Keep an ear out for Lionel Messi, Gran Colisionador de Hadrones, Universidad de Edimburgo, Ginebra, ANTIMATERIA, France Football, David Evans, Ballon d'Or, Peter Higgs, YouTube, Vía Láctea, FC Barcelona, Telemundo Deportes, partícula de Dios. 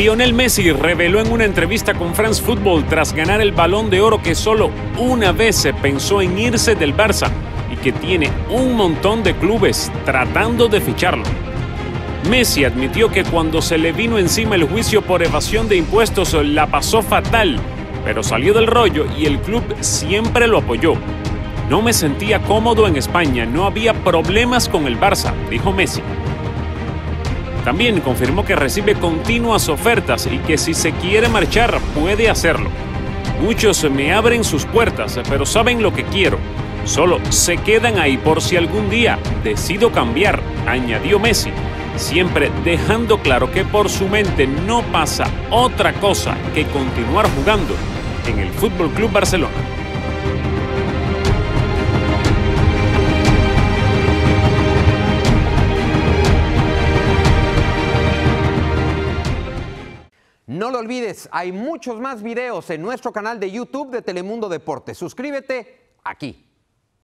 Lionel Messi reveló en una entrevista con France Football tras ganar el Balón de Oro que solo una vez se pensó en irse del Barça y que tiene un montón de clubes tratando de ficharlo. Messi admitió que cuando se le vino encima el juicio por evasión de impuestos la pasó fatal, pero salió del rollo y el club siempre lo apoyó. No me sentía cómodo en España, no había problemas con el Barça, dijo Messi. También confirmó que recibe continuas ofertas y que si se quiere marchar puede hacerlo. Muchos me abren sus puertas, pero saben lo que quiero. Solo se quedan ahí por si algún día decido cambiar, añadió Messi, siempre dejando claro que por su mente no pasa otra cosa que continuar jugando en el FC Barcelona. No lo olvides, hay muchos más videos en nuestro canal de YouTube de Telemundo Deportes. Suscríbete aquí.